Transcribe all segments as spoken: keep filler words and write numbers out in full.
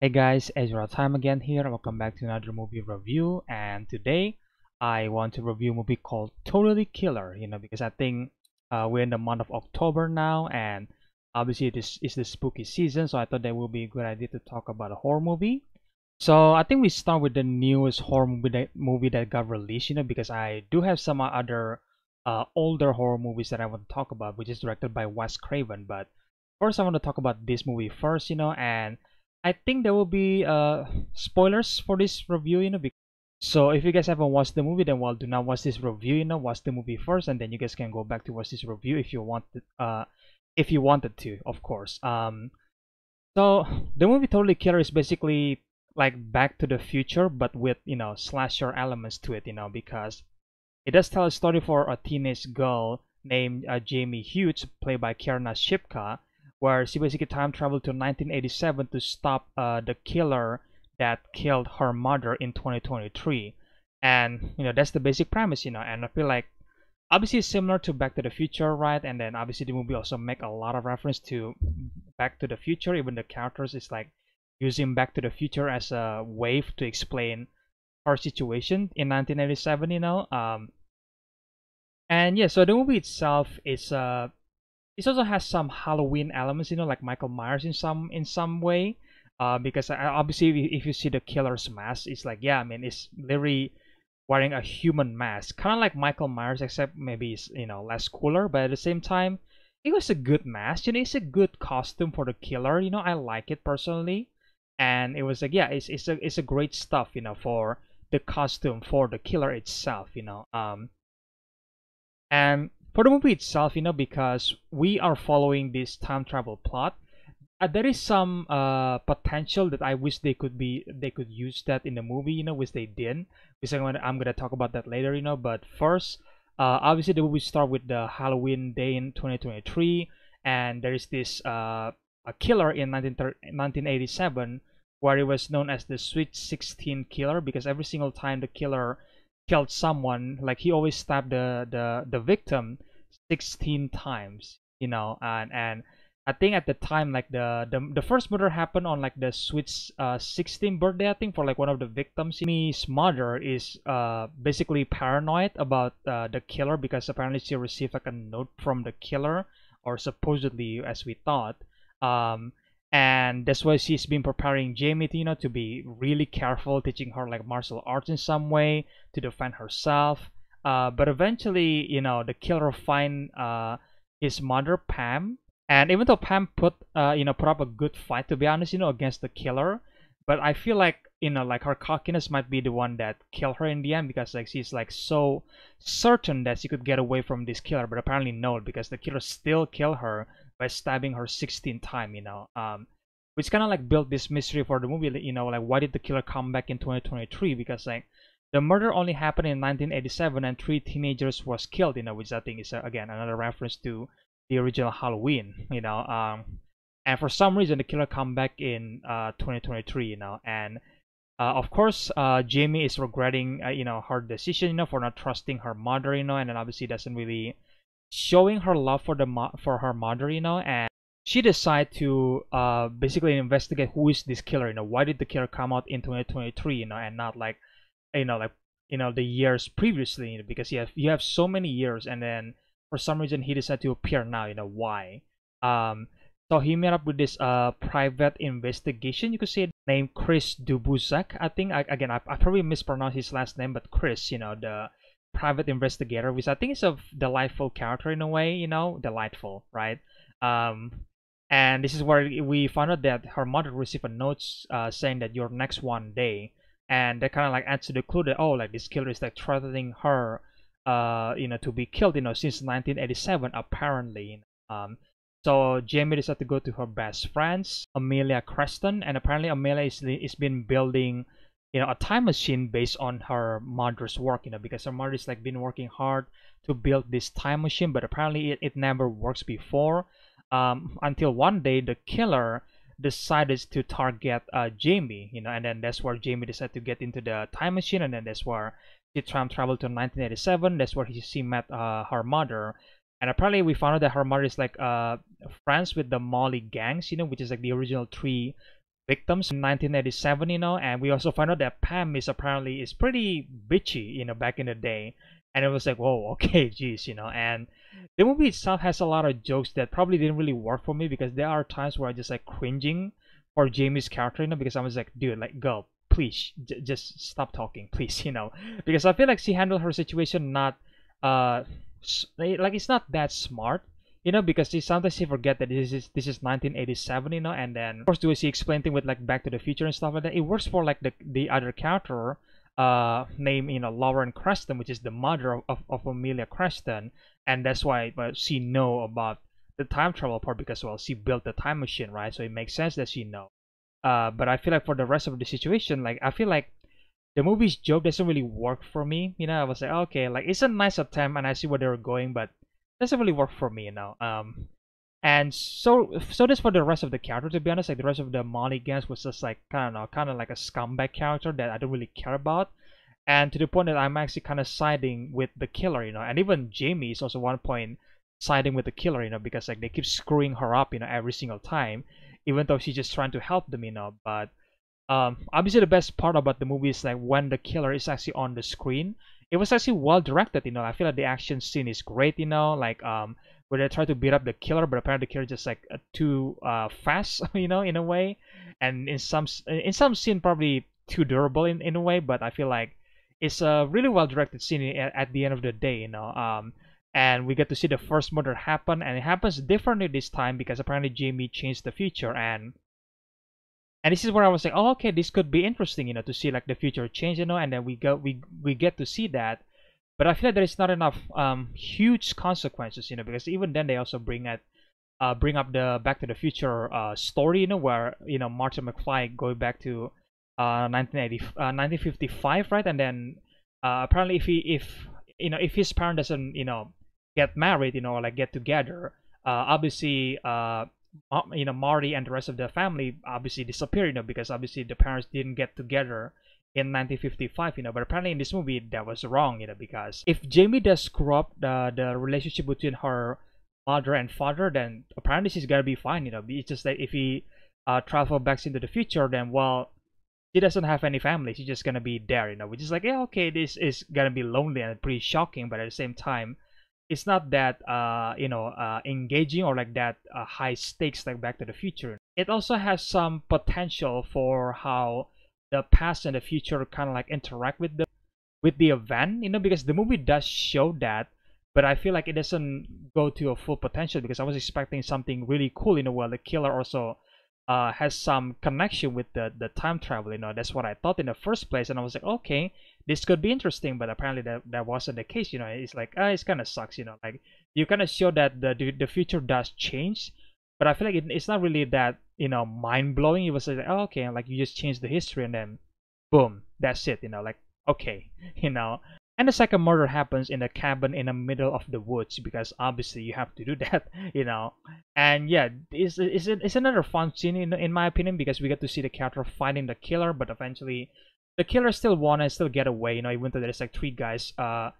Hey guys, EzraTime again here. Welcome back to another movie review, and today I want to review a movie called Totally Killer, you know, because I think uh, we're in the month of October now, and obviously this is the spooky season, so I thought that would be a good idea to talk about a horror movie. So I think we start with the newest horror movie that, movie that got released, you know, because I do have some other uh, older horror movies that I want to talk about, which is directed by Wes Craven, but first I want to talk about this movie first, you know, and I think there will be uh, spoilers for this review, you know, because, so if you guys haven't watched the movie, then well, do not watch this review, you know, watch the movie first, and then you guys can go back to watch this review if you want to, uh, if you wanted to, of course. Um, so the movie Totally Killer is basically like Back to the Future, but with, you know, slasher elements to it, you know, because it does tell a story for a teenage girl named uh, Jamie Hughes, played by Kiernan Shipka, where she basically time traveled to nineteen eighty-seven to stop uh, the killer that killed her mother in twenty twenty-three. And, you know, that's the basic premise, you know, and I feel like obviously it's similar to Back to the Future, right? And then obviously the movie also make a lot of reference to Back to the Future. Even the characters is like using Back to the Future as a wave to explain her situation in nineteen eighty-seven, you know. Um, and yeah, so the movie itself is... Uh, It also has some Halloween elements, you know, like Michael Myers in some in some way, uh, because obviously if you see the killer's mask, it's like, yeah, I mean, it's literally wearing a human mask, kind of like Michael Myers, except maybe it's, you know, less cooler, but at the same time, it was a good mask, you know, it's a good costume for the killer, you know, I like it personally, and it was like, yeah, it's it's a it's a great stuff, you know, for the costume for the killer itself, you know, um, and. For the movie itself, you know, because we are following this time travel plot, uh, there is some uh, potential that I wish they could be they could use that in the movie, you know, which they didn't. Which I'm gonna I'm gonna talk about that later, you know. But first, uh, obviously the movie starts with the Halloween day in twenty twenty-three, and there is this uh, a killer in nineteen eighty-seven, where it was known as the Sweet sixteen killer, because every single time the killer killed someone, like he always stabbed the the the victim sixteen times, you know, and and I think at the time, like the the, the first murder happened on like the Sweet's uh sixteenth birthday, I think, for like one of the victims. His mother is uh basically paranoid about uh, the killer, because apparently she received like a note from the killer, or supposedly, as we thought, um and that's why she's been preparing Jamie to, you know, to be really careful, teaching her like martial arts in some way to defend herself. Uh, but eventually, you know, the killer find uh, his mother Pam, and even though Pam put uh, you know put up a good fight, to be honest, you know, against the killer, but I feel like, you know, like her cockiness might be the one that killed her in the end, because like she's like so certain that she could get away from this killer, but apparently no, because the killer still killed her by stabbing her sixteen times, you know, um, which kind of like built this mystery for the movie, you know, like why did the killer come back in twenty twenty-three? Because like the murder only happened in nineteen eighty-seven, and three teenagers was killed, you know, which I think is uh, again another reference to the original Halloween, you know, um, and for some reason the killer come back in uh, twenty twenty-three, you know, and uh, of course uh, Jamie is regretting uh, you know, her decision, you know, for not trusting her mother, you know, and then obviously doesn't really showing her love for the mo for her mother, you know, and she decided to uh basically investigate who is this killer, you know, why did the killer come out in twenty twenty-three, you know, and not like, you know, like, you know, the years previously, you know, because you have you have so many years, and then for some reason he decided to appear now, you know, why. Um so he met up with this uh private investigation, you could say, named Chris Dubuzak, I think. I, again I, I probably mispronounced his last name, but Chris, you know, the private investigator, which I think is a delightful character in a way, you know, delightful, right? Um, and this is where we found out that her mother received a note uh, saying that your next one day, and that kind of like adds to the clue that, oh, like this killer is like threatening her, uh, you know, to be killed, you know, since nineteen eighty-seven apparently. Um, so Jamie decided to go to her best friends, Amelia Creston, and apparently Amelia is is been building, you know, a time machine based on her mother's work, you know, because her mother's like been working hard to build this time machine, but apparently it, it never works before, um, until one day the killer decided to target uh, Jamie, you know, and then that's where Jamie decided to get into the time machine, and then that's where she time traveled to nineteen eighty-seven, that's where he, she met uh, her mother, and apparently we found out that her mother is like uh, friends with the Molly gangs, you know, which is like the original three victims in nineteen eighty-seven, you know, and we also find out that Pam is apparently is pretty bitchy, you know, back in the day. And it was like, whoa, okay, geez, you know. And the movie itself has a lot of jokes that probably didn't really work for me, because there are times where I just like cringing for Jamie's character, you know, because I was like, dude, like, girl, please, j just stop talking, please, you know, because I feel like she handled her situation not, uh, like it's not that smart, you know, because she, sometimes she forget that this is this is nineteen eighty-seven, you know, and then of course the way she explained things with like Back to the Future and stuff like that, it works for like the the other character, uh, named, you know, Lauren Creston, which is the mother of of, of Amelia Creston, and that's why uh, she know about the time travel part, because well, she built the time machine, right? So it makes sense that she know. Uh, but I feel like for the rest of the situation, like I feel like the movie's joke doesn't really work for me, you know. I was like, okay, like it's a nice attempt, and I see where they were going, but doesn't really work for me, you know. Um, and so, so that's for the rest of the character. To be honest, like the rest of the Molly gangs was just like kind of, kind of like a scumbag character that I don't really care about, and to the point that I'm actually kind of siding with the killer, you know. And even Jamie is also one point siding with the killer, you know, because like they keep screwing her up, you know, every single time, even though she's just trying to help them, you know. But um, obviously the best part about the movie is like when the killer is actually on the screen. It was actually well directed, you know. I feel like the action scene is great, you know, like um, where they try to beat up the killer, but apparently the killer just like uh, too uh, fast, you know, in a way, and in some in some scene probably too durable in, in a way. But I feel like it's a really well directed scene at, at the end of the day, you know. Um, and we get to see the first murder happen, and it happens differently this time because apparently Jamie changed the future, and and this is where I was like, oh, okay, this could be interesting, you know, to see like the future change, you know, and then we go, we we get to see that, but I feel like there is not enough um huge consequences, you know, because even then they also bring at, uh, bring up the Back to the Future uh story, you know, where you know Marty McFly going back to uh nineteen eighty, uh, nineteen fifty-five, right, and then uh, apparently if he if you know if his parent doesn't you know get married, you know, or like get together, uh, obviously uh. you know, Marty and the rest of the family obviously disappeared, you know, because obviously the parents didn't get together in nineteen fifty-five, you know. But apparently in this movie that was wrong, you know, because if Jamie does screw up the, the relationship between her mother and father, then apparently she's gonna be fine, you know. It's just that if he uh, travel back into the future, then well, she doesn't have any family, she's just gonna be there, you know, which is like, yeah, okay, this is gonna be lonely and pretty shocking, but at the same time it's not that uh you know uh engaging or like that uh, high stakes like Back to the Future. It also has some potential for how the past and the future kind of like interact with the with the event, you know, because the movie does show that, but I feel like it doesn't go to a full potential, because I was expecting something really cool, you know, where the killer also uh has some connection with the the time travel, you know. That's what I thought in the first place, and I was like, okay, this could be interesting, but apparently that, that wasn't the case, you know. It's like, ah, it's kind of sucks, you know, like you kind of show that the the future does change, but I feel like it, it's not really that, you know, mind-blowing. It was like, oh, okay, and like you just change the history and then boom, that's it, you know, like, okay, you know. And the second murder happens in a cabin in the middle of the woods, because obviously you have to do that, you know. And yeah, it's, it's, it's another fun scene in, in my opinion, because we get to see the character fighting the killer, but eventually the killer still won and still get away, you know, even though there's like three guys, uh,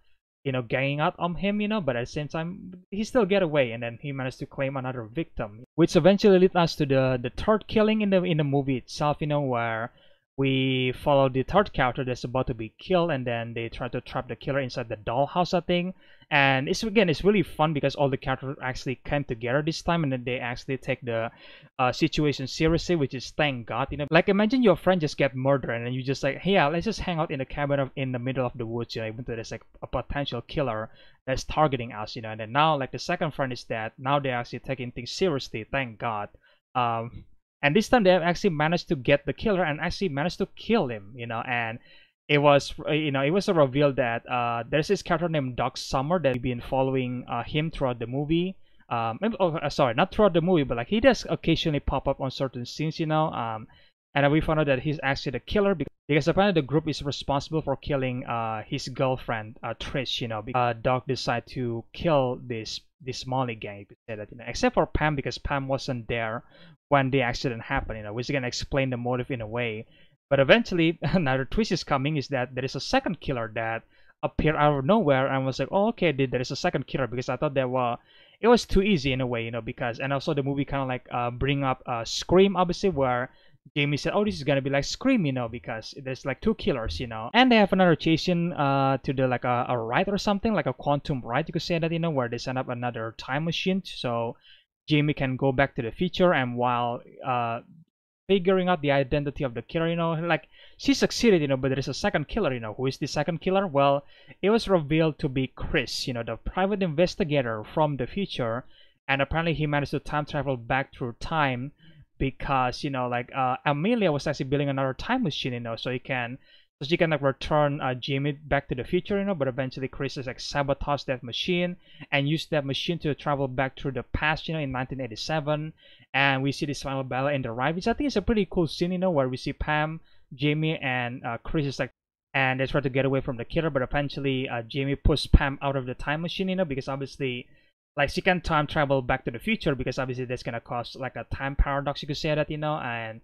you know, ganging out on him, you know, but at the same time, he still get away, and then he managed to claim another victim, which eventually leads us to the, the third killing in the, in the movie itself, you know, where we follow the third character that's about to be killed, and then they try to trap the killer inside the dollhouse, I think. And it's, again, it's really fun because all the characters actually came together this time, and then they actually take the uh, situation seriously, which is thank God, you know. Like imagine your friend just get murdered, and then you just like, hey, yeah, let's just hang out in the cabin of, in the middle of the woods, you know, even though there's like a potential killer that's targeting us, you know. And then now like the second friend is dead, now they're actually taking things seriously, thank God. Um, and this time they actually managed to get the killer and actually managed to kill him, you know. And it was, you know, it was a reveal that uh, there's this character named Doc Summer that we've been following uh, him throughout the movie. Um, oh, sorry, not throughout the movie, but like he does occasionally pop up on certain scenes, you know. Um, and we found out that he's actually the killer because, because apparently the group is responsible for killing uh, his girlfriend uh, Trish, you know. Because, uh, Doc decided to kill this this Molly gang, if you say that, you know, except for Pam, because Pam wasn't there when the accident happened, you know, which is gonna explain the motive in a way. But eventually, another twist is coming is that there is a second killer that appeared out of nowhere, and was like, oh, okay, there is a second killer, because I thought that, well, it was too easy in a way, you know, because, and also the movie kind of like uh, bring up uh, Scream, obviously, where Jamie said, oh, this is gonna be like Scream, you know, because there's like two killers, you know. And they have another chase in uh to the like a, a right or something, like a quantum right, you could say that, you know, where they set up another time machine so Jamie can go back to the future, and while uh figuring out the identity of the killer, you know, like she succeeded, you know, but there is a second killer, you know. Who is the second killer? Well, it was revealed to be Chris, you know, the private investigator from the future, and apparently he managed to time travel back through time because, you know, like uh, Amelia was actually building another time machine, you know, so he can, so she can like return uh, Jamie back to the future, you know, but eventually Chris is like sabotaged that machine and used that machine to travel back through the past, you know, in nineteen eighty-seven. And we see this final battle in the ride, which I think is a pretty cool scene, you know, where we see Pam, Jamie, and uh, Chris is like, and they try to get away from the killer, but eventually uh, Jamie pushed Pam out of the time machine, you know, because obviously, like, she can time travel back to the future, because obviously that's gonna cause like a time paradox, you could say that, you know, and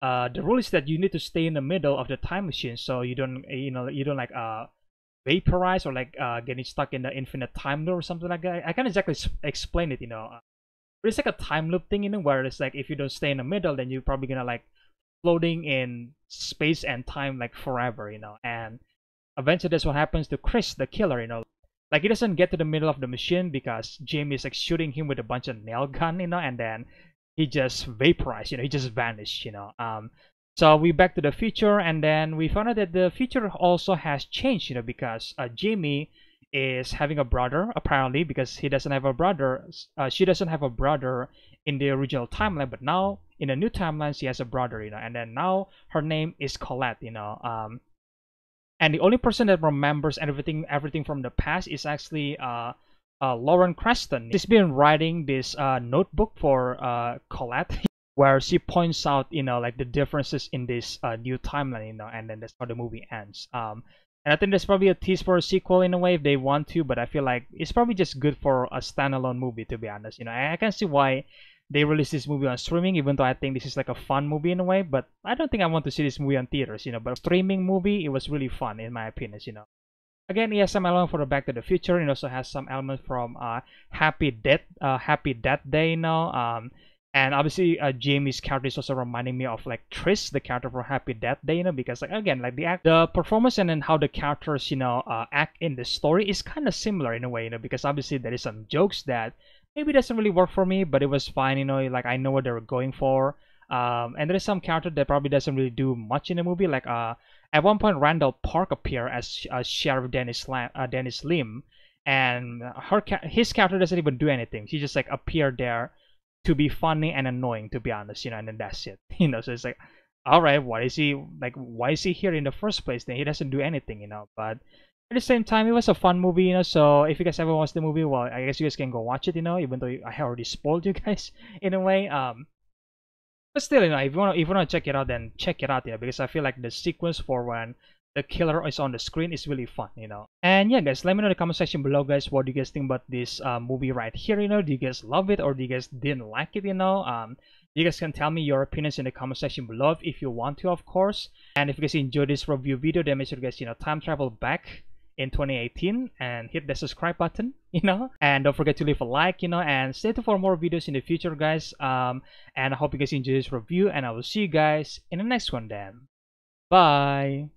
uh, the rule is that you need to stay in the middle of the time machine, so you don't, you know, you don't like uh vaporize or like uh getting stuck in the infinite time loop or something like that. I can't exactly explain it, you know. But it's like a time loop thing, you know, where it's like if you don't stay in the middle, then you're probably gonna like floating in space and time like forever, you know. And eventually that's what happens to Chris, the killer, you know. Like, he doesn't get to the middle of the machine because Jamie is like shooting him with a bunch of nail gun, you know, and then he just vaporized, you know, he just vanished, you know. Um, so we back to the future, and then we found out that the future also has changed, you know, because uh, Jamie is having a brother apparently, because he doesn't have a brother, uh, she doesn't have a brother in the original timeline, but now in the new timeline she has a brother, you know, and then now her name is Colette, you know. Um and the only person that remembers everything everything from the past is actually uh, uh Lauren Creston. She's been writing this uh notebook for uh Colette where she points out, you know, like the differences in this uh new timeline, you know, and then that's how the movie ends. um And I think there's probably a tease for a sequel in a way if they want to, but I feel like it's probably just good for a standalone movie, to be honest. You know, I can see why they released this movie on streaming, even though I think this is like a fun movie in a way, but I don't think I want to see this movie on theaters, you know. But a streaming movie, it was really fun in my opinion, you know. Again, it has some element for the Back to the Future, and it also has some element from uh, Happy Death, uh, Happy Death Day, you know. Um, And obviously, uh, Jamie's character is also reminding me of like Trish, the character from Happy Death Day, you know, because like again, like the act, the performance, and then how the characters, you know, uh, act in the story is kind of similar in a way, you know, because obviously there is some jokes that maybe doesn't really work for me, but it was fine, you know, like I know what they were going for. Um, and there is some character that probably doesn't really do much in the movie, like uh, at one point Randall Park appeared as uh, Sheriff Dennis Lim, uh, Dennis Lim, and her his character doesn't even do anything. She just like appeared there to be funny and annoying, to be honest, you know, and then that's it, you know. So it's like, all right, what is he like? Why is he here in the first place? Then he doesn't do anything, you know. But at the same time, it was a fun movie, you know. So if you guys ever watched the movie, well, I guess you guys can go watch it, you know. Even though I already spoiled you guys in a way, um, but still, you know, if you want, if you want to check it out, then check it out, you know, because I feel like the sequence for when the killer is on the screen is really fun, you know. And yeah, guys, let me know in the comment section below, guys, what do you guys think about this uh, movie right here, you know. Do you guys love it, or do you guys didn't like it, you know? Um, you guys can tell me your opinions in the comment section below if you want to, of course. And if you guys enjoyed this review video, then make sure you guys, you know, time travel back in twenty eighteen and hit the subscribe button, you know. And don't forget to leave a like, you know, and stay tuned for more videos in the future, guys. Um, and I hope you guys enjoyed this review, and I will see you guys in the next one then. Bye!